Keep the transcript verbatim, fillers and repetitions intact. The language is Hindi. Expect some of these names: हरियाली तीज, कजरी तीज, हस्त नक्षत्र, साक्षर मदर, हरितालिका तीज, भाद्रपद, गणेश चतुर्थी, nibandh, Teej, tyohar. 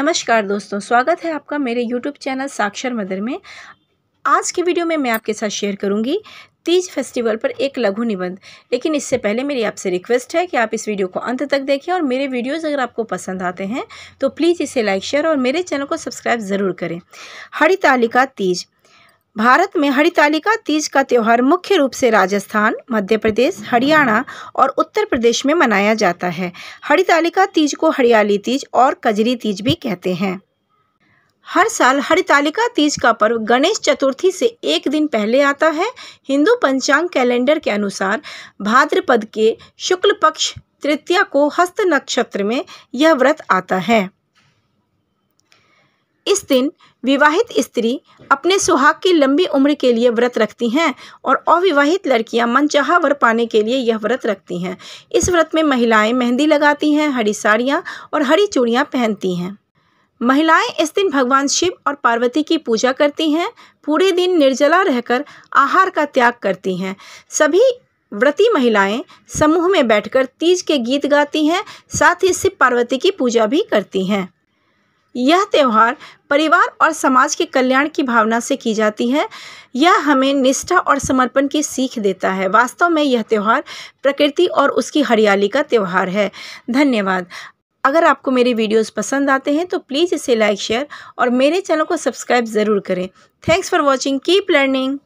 नमस्कार दोस्तों, स्वागत है आपका मेरे यूट्यूब चैनल साक्षर मदर में। आज की वीडियो में मैं आपके साथ शेयर करूंगी तीज फेस्टिवल पर एक लघु निबंध। लेकिन इससे पहले मेरी आपसे रिक्वेस्ट है कि आप इस वीडियो को अंत तक देखें और मेरे वीडियोज़ अगर आपको पसंद आते हैं तो प्लीज़ इसे लाइक, शेयर और मेरे चैनल को सब्सक्राइब ज़रूर करें। हरितालिका तीज। भारत में हरितालिका तीज का त्यौहार मुख्य रूप से राजस्थान, मध्य प्रदेश, हरियाणा और उत्तर प्रदेश में मनाया जाता है। हरितालिका तीज को हरियाली तीज और कजरी तीज भी कहते हैं। हर साल हरितालिका तीज का पर्व गणेश चतुर्थी से एक दिन पहले आता है। हिंदू पंचांग कैलेंडर के अनुसार भाद्रपद के शुक्ल पक्ष तृतीया को हस्त नक्षत्र में यह व्रत आता है। इस दिन विवाहित स्त्री अपने सुहाग की लंबी उम्र के लिए व्रत रखती हैं और अविवाहित लड़कियां मनचाहा वर पाने के लिए यह व्रत रखती हैं। इस व्रत में महिलाएं मेहंदी लगाती हैं, हरी साड़ियां और हरी चूड़ियां पहनती हैं। महिलाएं इस दिन भगवान शिव और पार्वती की पूजा करती हैं। पूरे दिन निर्जला रहकर आहार का त्याग करती हैं। सभी व्रती महिलाएं समूह में बैठकर तीज के गीत गाती हैं, साथ ही शिव पार्वती की पूजा भी करती हैं। यह त्यौहार परिवार और समाज के कल्याण की भावना से की जाती है। यह हमें निष्ठा और समर्पण की सीख देता है। वास्तव में यह त्यौहार प्रकृति और उसकी हरियाली का त्यौहार है। धन्यवाद। अगर आपको मेरे वीडियोस पसंद आते हैं तो प्लीज़ इसे लाइक, शेयर और मेरे चैनल को सब्सक्राइब ज़रूर करें। Thanks for watching. Keep learning.